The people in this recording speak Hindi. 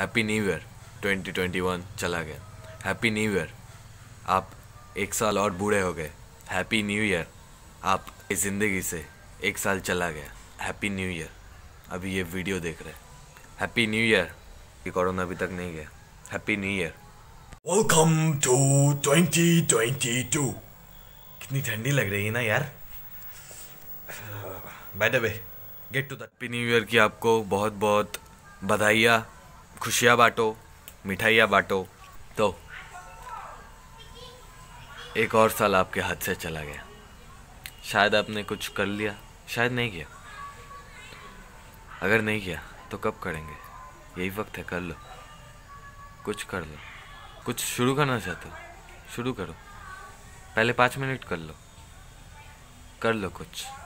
हैप्पी न्यू ईयर 2021 चला गया। हैप्पी न्यू ईयर, आप एक साल और बूढ़े हो गए। हैप्पी न्यू ईयर, आप इस ज़िंदगी से एक साल चला गया। हैप्पी न्यू ईयर, अभी ये वीडियो देख रहे हैं। हैप्पी न्यू ईयर, ये कोरोना अभी तक नहीं गया। Happy new year. Welcome to 2022। कितनी ठंडी लग रही है ना यार। By the way, get to the happy new year की आपको बहुत बहुत बधाइयाँ, खुशियाँ बाँटो, मिठाइयाँ बाँटो। तो एक और साल आपके हाथ से चला गया। शायद आपने कुछ कर लिया, शायद नहीं किया। अगर नहीं किया तो कब करेंगे? यही वक्त है, कर लो, कुछ कर लो। कुछ शुरू करना चाहते हो, शुरू करो। पहले 5 मिनट कर लो, कर लो कुछ।